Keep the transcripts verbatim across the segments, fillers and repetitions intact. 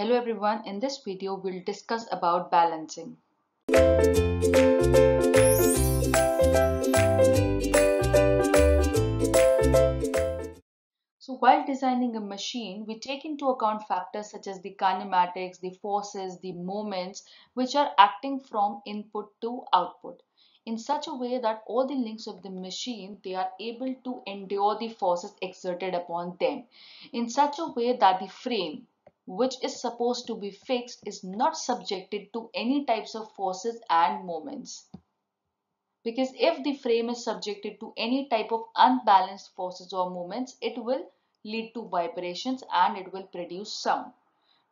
Hello everyone, in this video we'll discuss about balancing. So while designing a machine, we take into account factors such as the kinematics, the forces, the moments which are acting from input to output in such a way that all the links of the machine, they are able to endure the forces exerted upon them in such a way that the frame which is supposed to be fixed is not subjected to any types of forces and moments. Because if the frame is subjected to any type of unbalanced forces or moments, it will lead to vibrations and it will produce sound,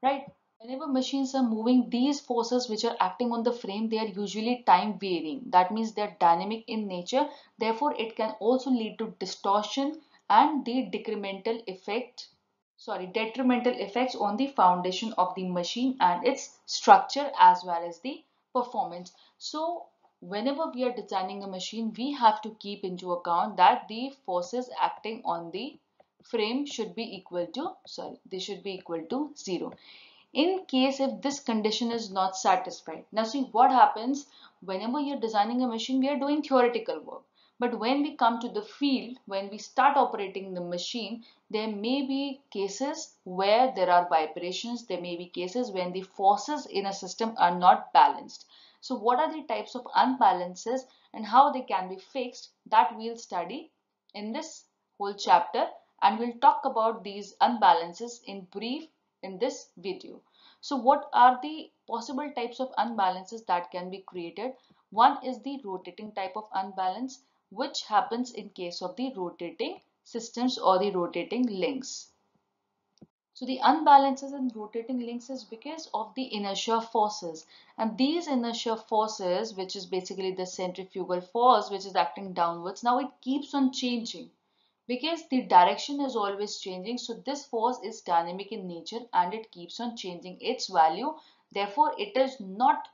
right? Whenever machines are moving, these forces which are acting on the frame, they are usually time varying. That means they are dynamic in nature. Therefore, it can also lead to distortion and the decremental effect Sorry, detrimental effects on the foundation of the machine and its structure as well as the performance. So whenever we are designing a machine, we have to keep into account that the forces acting on the frame should be equal to, sorry, they should be equal to zero. In case if this condition is not satisfied. Now see what happens whenever you're designing a machine, we are doing theoretical work. But when we come to the field, when we start operating the machine, there may be cases where there are vibrations. There may be cases when the forces in a system are not balanced. So what are the types of unbalances and how they can be fixed, that we'll study in this whole chapter. And we'll talk about these unbalances in brief in this video. So what are the possible types of unbalances that can be created? One is the rotating type of unbalance, which happens in case of the rotating systems or the rotating links. So the unbalances in rotating links is because of the inertia forces, and these inertia forces, which is basically the centrifugal force which is acting downwards, now it keeps on changing because the direction is always changing. So this force is dynamic in nature and it keeps on changing its value. Therefore, it is not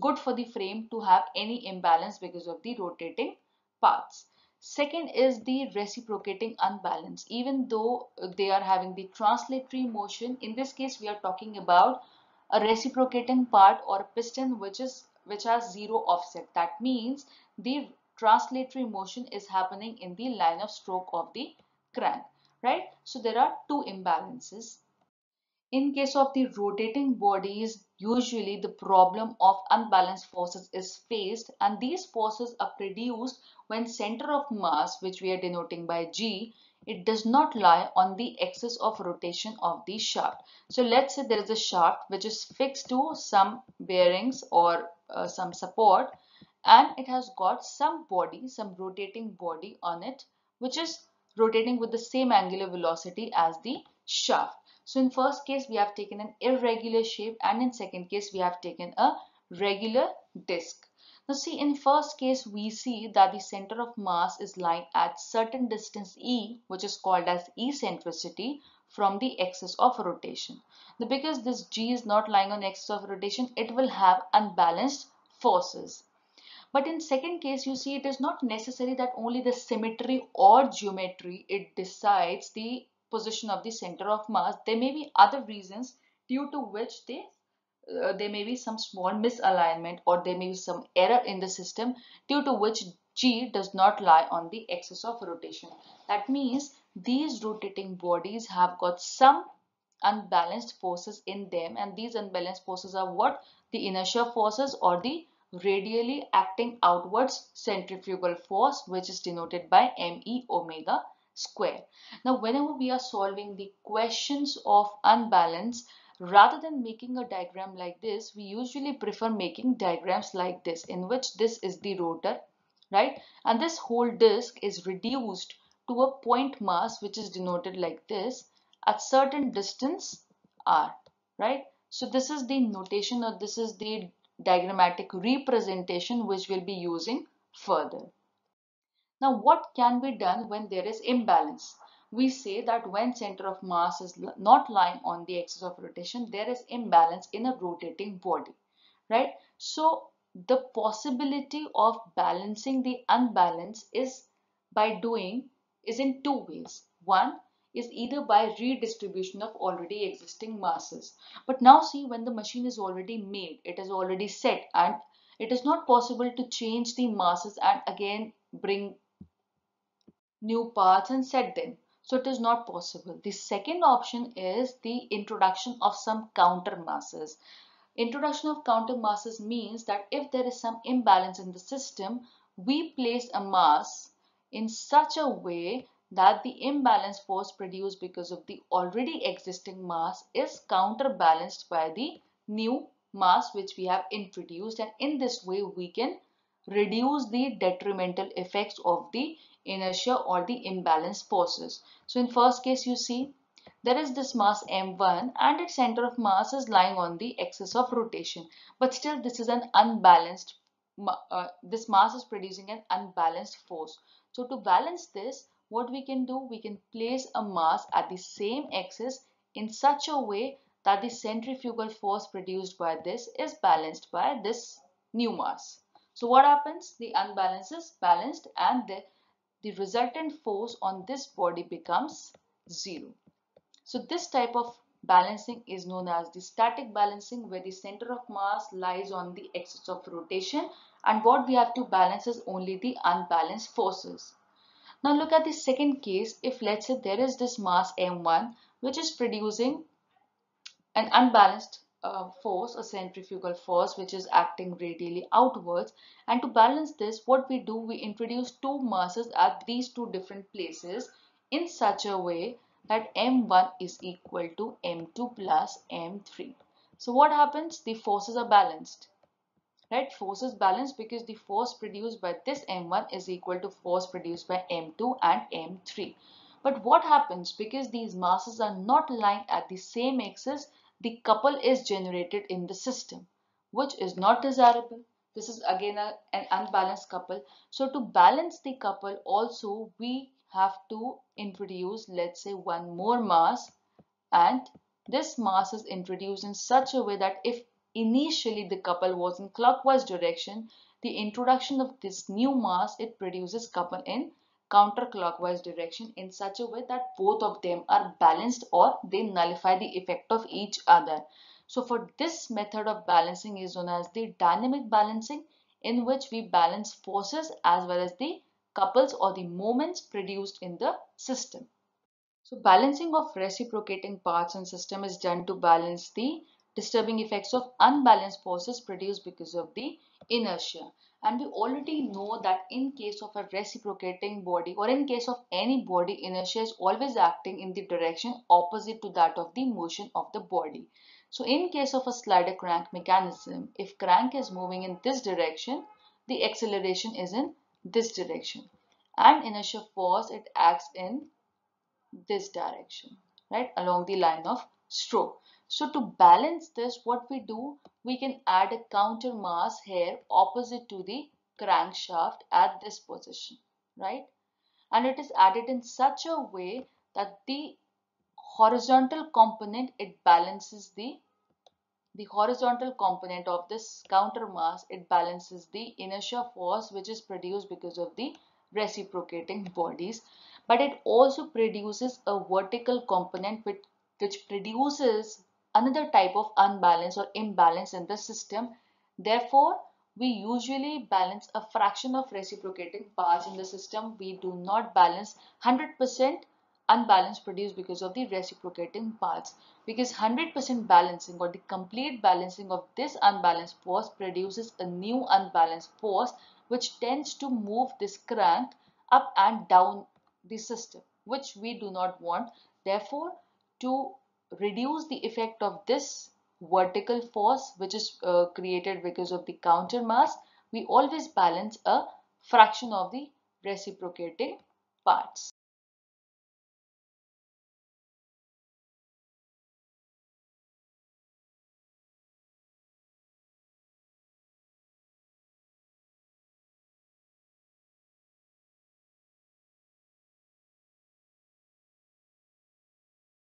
good for the frame to have any imbalance because of the rotating parts. Second is the reciprocating unbalance. Even though they are having the translatory motion, in this case we are talking about a reciprocating part or a piston which is which has zero offset. That means the translatory motion is happening in the line of stroke of the crank, right? So there are two imbalances. In case of the rotating bodies, usually the problem of unbalanced forces is faced, and these forces are produced when center of mass, which we are denoting by G, it does not lie on the axis of rotation of the shaft. So let's say there is a shaft which is fixed to some bearings or uh, some support, and it has got some body, some rotating body on it, which is rotating with the same angular velocity as the shaft. So in first case, we have taken an irregular shape, and in second case, we have taken a regular disc. Now see, in first case, we see that the center of mass is lying at certain distance E, which is called as eccentricity, from the axis of rotation. Now because this G is not lying on axis of rotation, it will have unbalanced forces. But in second case, you see, it is not necessary that only the symmetry or geometry, it decides the position of the center of mass. There may be other reasons due to which they, uh, there may be some small misalignment, or there may be some error in the system due to which G does not lie on the axis of rotation. That means these rotating bodies have got some unbalanced forces in them, and these unbalanced forces are what? The inertia forces or the radially acting outwards centrifugal force, which is denoted by M E omega square. Now, whenever we are solving the questions of unbalance, rather than making a diagram like this, we usually prefer making diagrams like this, in which this is the rotor, right? And this whole disc is reduced to a point mass, which is denoted like this, at certain distance R, right? So this is the notation, or this is the diagrammatic representation which we'll be using further. Now, what can be done when there is imbalance? We say that when center of mass is not lying on the axis of rotation, there is imbalance in a rotating body, right? So the possibility of balancing the unbalance is by doing is in two ways. One is either by redistribution of already existing masses. But now see, when the machine is already made, it is already set, and it is not possible to change the masses and again bring new parts and set them. So it is not possible. The second option is the introduction of some counter masses. Introduction of counter masses means that if there is some imbalance in the system, we place a mass in such a way that the imbalance force produced because of the already existing mass is counterbalanced by the new mass which we have introduced, and in this way we can reduce the detrimental effects of the inertia or the imbalance forces. So in first case, you see there is this mass m one and its center of mass is lying on the axis of rotation, but still this is an unbalanced uh, this mass is producing an unbalanced force. So to balance this, what we can do, we can place a mass at the same axis in such a way that the centrifugal force produced by this is balanced by this new mass. So what happens? The unbalance is balanced and the, the resultant force on this body becomes zero. So this type of balancing is known as the static balancing, where the center of mass lies on the axis of rotation and what we have to balance is only the unbalanced forces. Now look at the second case. If let's say there is this mass m one which is producing an unbalanced uh, force, a centrifugal force which is acting radially outwards, and to balance this, what we do, we introduce two masses at these two different places in such a way that m one is equal to m two plus m three. So what happens? The forces are balanced. Right, force is balanced because the force produced by this m one is equal to force produced by m two and m three. But what happens? Because these masses are not lying at the same axis, the couple is generated in the system, which is not desirable. This is again a, an unbalanced couple. So to balance the couple also, we have to introduce, let's say, one more mass, and this mass is introduced in such a way that if initially the couple was in clockwise direction, the introduction of this new mass, it produces couple in counterclockwise direction in such a way that both of them are balanced or they nullify the effect of each other. So for this method of balancing is known as the dynamic balancing, in which we balance forces as well as the couples or the moments produced in the system. So balancing of reciprocating parts and system is done to balance the disturbing effects of unbalanced forces produced because of the inertia. And we already know that in case of a reciprocating body or in case of any body, inertia is always acting in the direction opposite to that of the motion of the body. So in case of a slider crank mechanism, if crank is moving in this direction, the acceleration is in this direction, and inertia force, it acts in this direction, right, along the line of stroke. So to balance this, what we do, we can add a counter mass here opposite to the crankshaft at this position, right? And it is added in such a way that the horizontal component, it balances the, the horizontal component of this counter mass, it balances the inertia force which is produced because of the reciprocating bodies. But it also produces a vertical component which, which produces another type of unbalance or imbalance in the system. Therefore, we usually balance a fraction of reciprocating parts in the system. We do not balance one hundred percent unbalance produced because of the reciprocating parts, because one hundred percent balancing or the complete balancing of this unbalanced force produces a new unbalanced force which tends to move this crank up and down the system, which we do not want. Therefore, to reduce the effect of this vertical force which is uh, created because of the counter mass, we always balance a fraction of the reciprocating parts.